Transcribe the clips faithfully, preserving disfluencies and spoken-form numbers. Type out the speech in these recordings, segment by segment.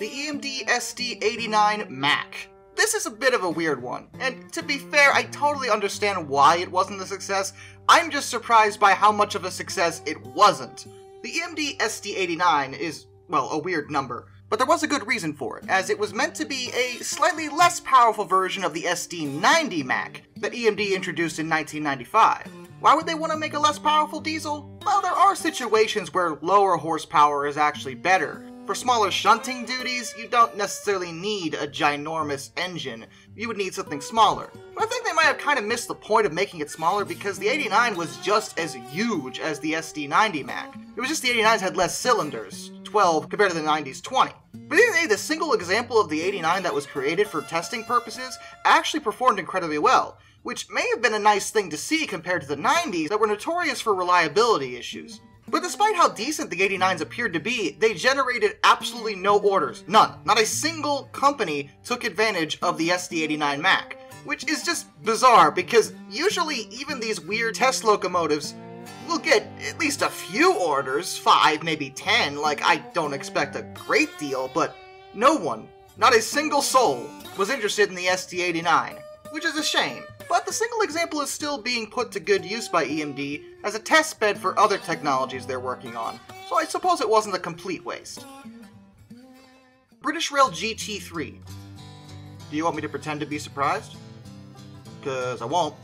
the E M D S D eighty-nine Mac. This is a bit of a weird one, and to be fair, I totally understand why it wasn't a success. I'm just surprised by how much of a success it wasn't. The E M D S D eighty-nine is, well, a weird number, but there was a good reason for it, as it was meant to be a slightly less powerful version of the S D ninety Mac that E M D introduced in nineteen ninety-five. Why would they want to make a less powerful diesel? Well, there are situations where lower horsepower is actually better. For smaller shunting duties, you don't necessarily need a ginormous engine. You would need something smaller. But I think they might have kind of missed the point of making it smaller, because the eighty-nine was just as huge as the S D ninety Mac. It was just the eighty-nines had less cylinders, twelve compared to the nineties, twenty. But either way, the single example of the eighty-nine that was created for testing purposes actually performed incredibly well, which may have been a nice thing to see compared to the nineties that were notorious for reliability issues. But despite how decent the eighty-nines appeared to be, they generated absolutely no orders. None. Not a single company took advantage of the S D eighty-nine Mac, which is just bizarre because usually even these weird test locomotives will get at least a few orders, five, maybe ten. Like, I don't expect a great deal, but no one, not a single soul, was interested in the S D eighty-nine, which is a shame. But the single example is still being put to good use by E M D as a test bed for other technologies they're working on, so I suppose it wasn't a complete waste. British Rail G T three. Do you want me to pretend to be surprised? Because I won't.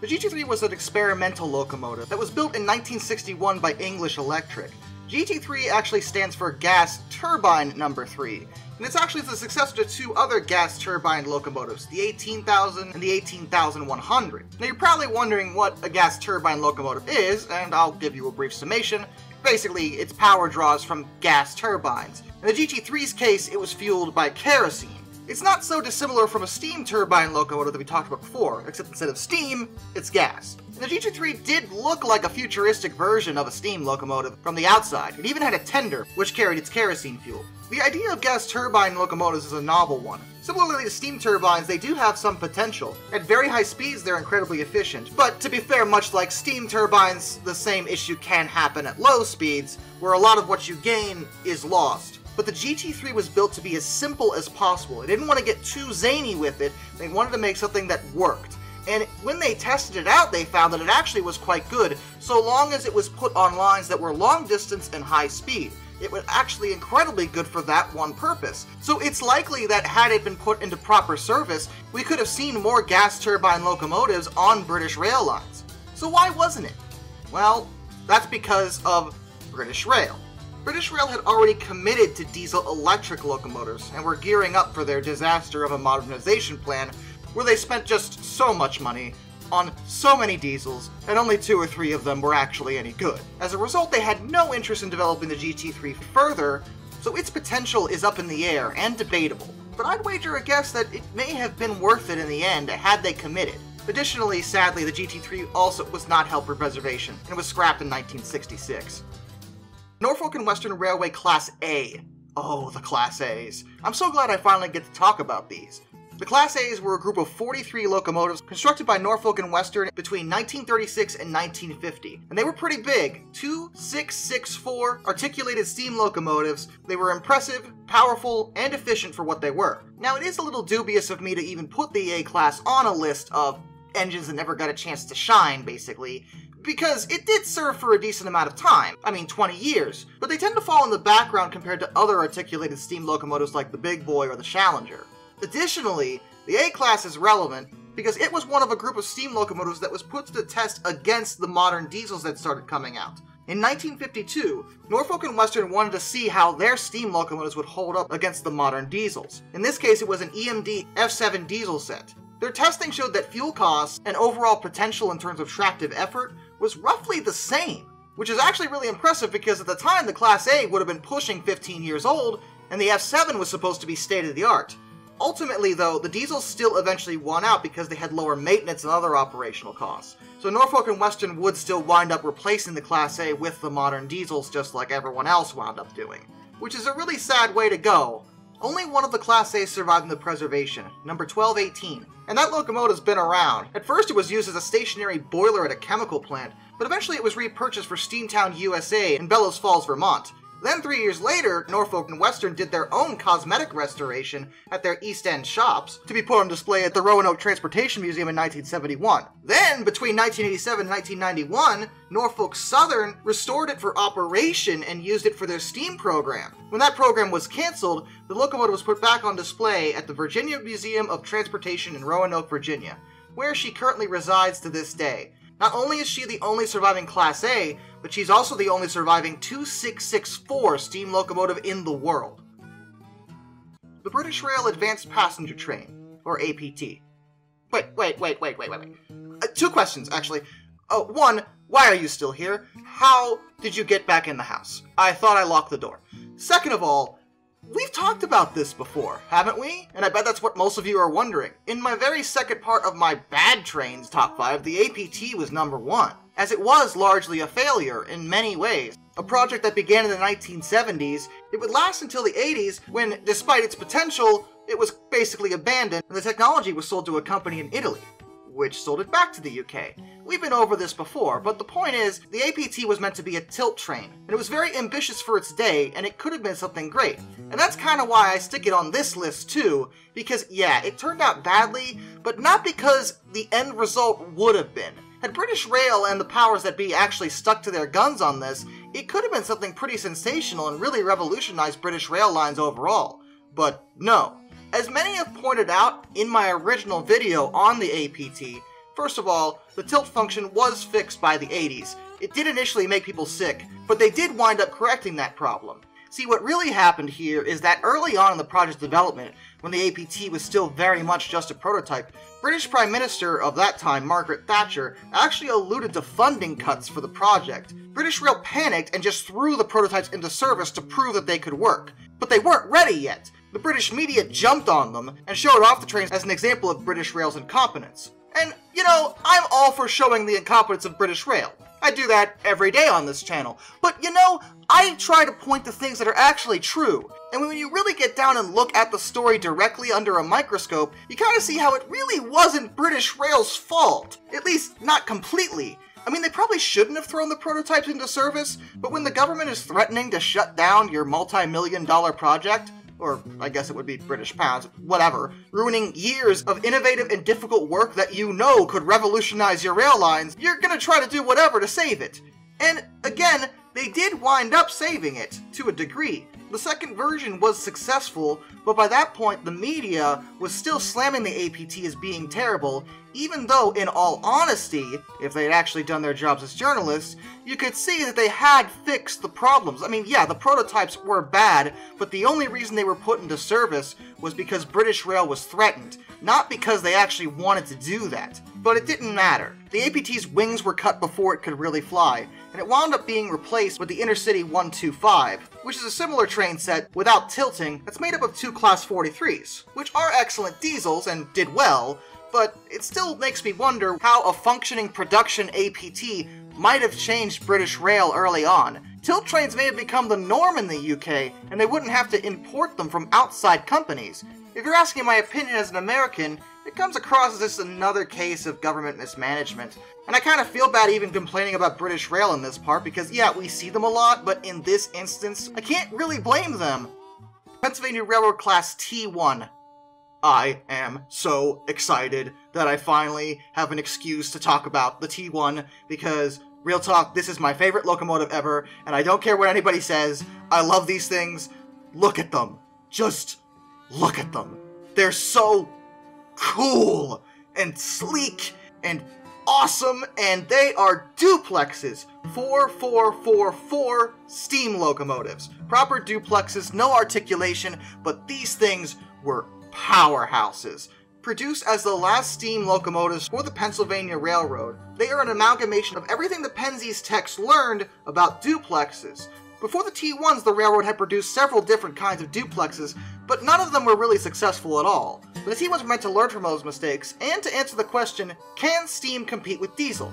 The G T three was an experimental locomotive that was built in nineteen sixty-one by English Electric. G T three actually stands for Gas Turbine Number three, and it's actually the successor to two other gas turbine locomotives, the eighteen thousand and the eighteen thousand one hundred. Now you're probably wondering what a gas turbine locomotive is, and I'll give you a brief summation. Basically, its power draws from gas turbines. In the G T three's case, it was fueled by kerosene. It's not so dissimilar from a steam turbine locomotive that we talked about before, except instead of steam, it's gas. And the G T three did look like a futuristic version of a steam locomotive from the outside. It even had a tender, which carried its kerosene fuel. The idea of gas turbine locomotives is a novel one. Similarly to steam turbines, they do have some potential. At very high speeds, they're incredibly efficient. But to be fair, much like steam turbines, the same issue can happen at low speeds, where a lot of what you gain is lost. But the G T three was built to be as simple as possible. They didn't want to get too zany with it, they wanted to make something that worked. And when they tested it out, they found that it actually was quite good, so long as it was put on lines that were long distance and high speed. It was actually incredibly good for that one purpose. So it's likely that had it been put into proper service, we could have seen more gas turbine locomotives on British rail lines. So why wasn't it? Well, that's because of British Rail. British Rail had already committed to diesel-electric locomotives and were gearing up for their disaster of a modernization plan where they spent just so much money on so many diesels and only two or three of them were actually any good. As a result, they had no interest in developing the G T three further, so its potential is up in the air and debatable. But I'd wager a guess that it may have been worth it in the end had they committed. Additionally, sadly, the G T three also was not held for preservation and was scrapped in nineteen sixty-six. Norfolk and Western Railway Class A. Oh, the Class A's. I'm so glad I finally get to talk about these. The Class A's were a group of forty-three locomotives constructed by Norfolk and Western between nineteen thirty-six and nineteen fifty. And they were pretty big. Two six six four articulated steam locomotives. They were impressive, powerful, and efficient for what they were. Now, it is a little dubious of me to even put the A class on a list of engines that never got a chance to shine, basically, because it did serve for a decent amount of time, I mean twenty years, but they tend to fall in the background compared to other articulated steam locomotives like the Big Boy or the Challenger. Additionally, the A-class is relevant because it was one of a group of steam locomotives that was put to the test against the modern diesels that started coming out. In nineteen fifty-two, Norfolk and Western wanted to see how their steam locomotives would hold up against the modern diesels. In this case, it was an E M D F seven diesel set. Their testing showed that fuel costs and overall potential in terms of tractive effort was roughly the same, which is actually really impressive because at the time the Class A would have been pushing fifteen years old and the F seven was supposed to be state-of-the-art. Ultimately though, the diesels still eventually won out because they had lower maintenance and other operational costs, so Norfolk and Western would still wind up replacing the Class A with the modern diesels just like everyone else wound up doing, which is a really sad way to go. Only one of the Class A's survived in the preservation, number twelve eighteen, and that locomotive's been around. At first it was used as a stationary boiler at a chemical plant, but eventually it was repurchased for Steamtown U S A in Bellows Falls, Vermont. Then three years later, Norfolk and Western did their own cosmetic restoration at their East End shops to be put on display at the Roanoke Transportation Museum in nineteen seventy-one. Then, between nineteen eighty-seven and nineteen ninety-one, Norfolk Southern restored it for operation and used it for their steam program. When that program was cancelled, the locomotive was put back on display at the Virginia Museum of Transportation in Roanoke, Virginia, where she currently resides to this day. Not only is she the only surviving Class A, but she's also the only surviving two six six four steam locomotive in the world. The British Rail Advanced Passenger Train, or A P T. Wait, wait, wait, wait, wait, wait, wait. Uh, two questions, actually. Uh, one, why are you still here? How did you get back in the house? I thought I locked the door. Second of all, we've talked about this before, haven't we? And I bet that's what most of you are wondering. In my very second part of my Bad Trains Top five, the A P T was number one, as it was largely a failure in many ways. A project that began in the nineteen seventies, it would last until the eighties when, despite its potential, it was basically abandoned and the technology was sold to a company in Italy, which sold it back to the U K. We've been over this before, but the point is, the A P T was meant to be a tilt train, and it was very ambitious for its day, and it could have been something great. And that's kind of why I stick it on this list too, because yeah, it turned out badly, but not because the end result would have been. Had British Rail and the powers that be actually stuck to their guns on this, it could have been something pretty sensational and really revolutionized British rail lines overall. But no. As many have pointed out in my original video on the A P T, first of all, the tilt function was fixed by the eighties. It did initially make people sick, but they did wind up correcting that problem. See, what really happened here is that early on in the project's development, when the A P T was still very much just a prototype, British Prime Minister of that time, Margaret Thatcher, actually alluded to funding cuts for the project. British Rail panicked and just threw the prototypes into service to prove that they could work. But they weren't ready yet. The British media jumped on them and showed off the trains as an example of British Rail's incompetence. And, you know, I'm all for showing the incompetence of British Rail. I do that every day on this channel. But, you know, I try to point to things that are actually true. And when you really get down and look at the story directly under a microscope, you kind of see how it really wasn't British Rail's fault. At least, not completely. I mean, they probably shouldn't have thrown the prototypes into service, but when the government is threatening to shut down your multi-million dollar project, or I guess it would be British pounds, whatever, ruining years of innovative and difficult work that you know could revolutionize your rail lines, you're gonna try to do whatever to save it. And again, they did wind up saving it, to a degree. The second version was successful, but by that point the media was still slamming the A P T as being terrible, even though in all honesty, if they had actually done their jobs as journalists, you could see that they had fixed the problems. I mean, yeah, the prototypes were bad, but the only reason they were put into service was because British Rail was threatened, not because they actually wanted to do that. But it didn't matter. The A P T's wings were cut before it could really fly, and it wound up being replaced with the InterCity one twenty-five, which is a similar train set without tilting that's made up of two Class forty-threes, which are excellent diesels and did well, but it still makes me wonder how a functioning production A P T might have changed British Rail early on. Tilt trains may have become the norm in the U K, and they wouldn't have to import them from outside companies. If you're asking my opinion as an American, it comes across as just another case of government mismanagement. And I kind of feel bad even complaining about British Rail in this part because, yeah, we see them a lot, but in this instance, I can't really blame them. Pennsylvania Railroad Class T one. I am so excited that I finally have an excuse to talk about the T one because, real talk, this is my favorite locomotive ever, and I don't care what anybody says. I love these things. Look at them. Just look at them. They're so cool and sleek and awesome, and they are duplexes. four four four four steam locomotives. Proper duplexes, no articulation, but these things were powerhouses. Produced as the last steam locomotives for the Pennsylvania Railroad, they are an amalgamation of everything the Penzies techs learned about duplexes. Before the T ones, the railroad had produced several different kinds of duplexes, but none of them were really successful at all. The T ones were meant to learn from those mistakes, and to answer the question, can steam compete with diesel?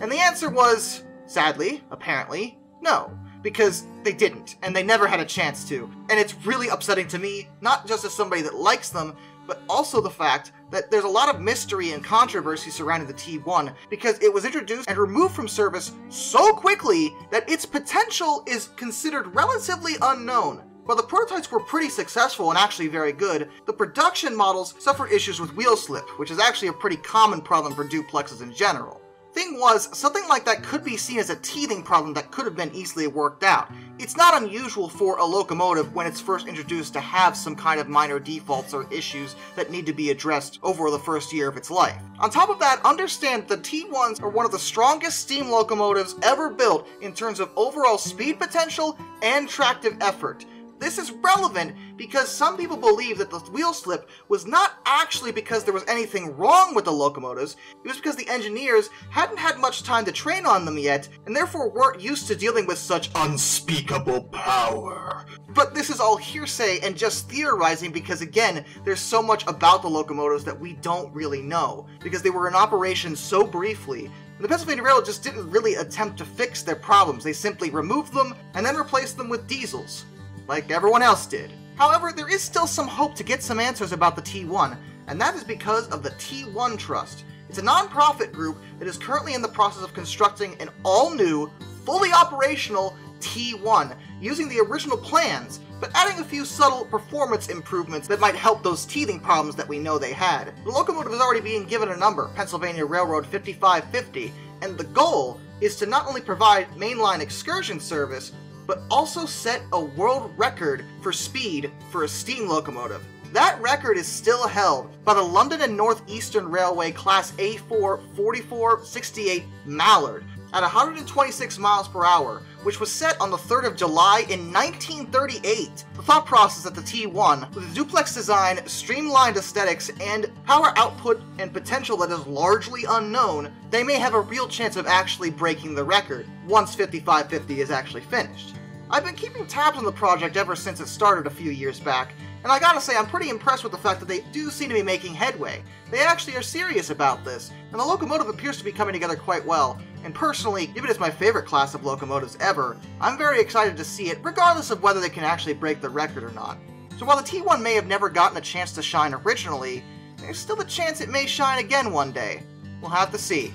And the answer was, sadly, apparently, no. Because they didn't, and they never had a chance to. And it's really upsetting to me, not just as somebody that likes them, but also the fact that there's a lot of mystery and controversy surrounding the T one because it was introduced and removed from service so quickly that its potential is considered relatively unknown. While the prototypes were pretty successful and actually very good, the production models suffered issues with wheel slip, which is actually a pretty common problem for duplexes in general. Thing was, something like that could be seen as a teething problem that could have been easily worked out. It's not unusual for a locomotive when it's first introduced to have some kind of minor defaults or issues that need to be addressed over the first year of its life. On top of that, understand the T ones are one of the strongest steam locomotives ever built in terms of overall speed potential and tractive effort. This is relevant because some people believe that the wheel slip was not actually because there was anything wrong with the locomotives, it was because the engineers hadn't had much time to train on them yet, and therefore weren't used to dealing with such unspeakable power. But this is all hearsay and just theorizing because, again, there's so much about the locomotives that we don't really know, because they were in operation so briefly. The Pennsylvania Railroad just didn't really attempt to fix their problems, they simply removed them and then replaced them with diesels, like everyone else did. However, there is still some hope to get some answers about the T one, and that is because of the T one Trust. It's a non-profit group that is currently in the process of constructing an all-new, fully operational T one, using the original plans, but adding a few subtle performance improvements that might help those teething problems that we know they had. The locomotive is already being given a number, Pennsylvania Railroad fifty-five fifty, and the goal is to not only provide mainline excursion service, but also set a world record for speed for a steam locomotive. That record is still held by the London and North Eastern Railway Class A four forty-four sixty-eight Mallard at one hundred twenty-six miles per hour, which was set on the third of July in nineteen thirty-eight. The thought process at the T one, with a duplex design, streamlined aesthetics, and power output and potential that is largely unknown, they may have a real chance of actually breaking the record once fifty-five fifty is actually finished. I've been keeping tabs on the project ever since it started a few years back, and I gotta say I'm pretty impressed with the fact that they do seem to be making headway. They actually are serious about this, and the locomotive appears to be coming together quite well, and personally, given it's my favorite class of locomotives ever, I'm very excited to see it regardless of whether they can actually break the record or not. So while the T one may have never gotten a chance to shine originally, there's still a chance it may shine again one day. We'll have to see.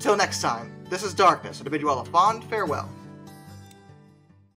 Till next time, this is Darkness, and I bid you all a fond farewell.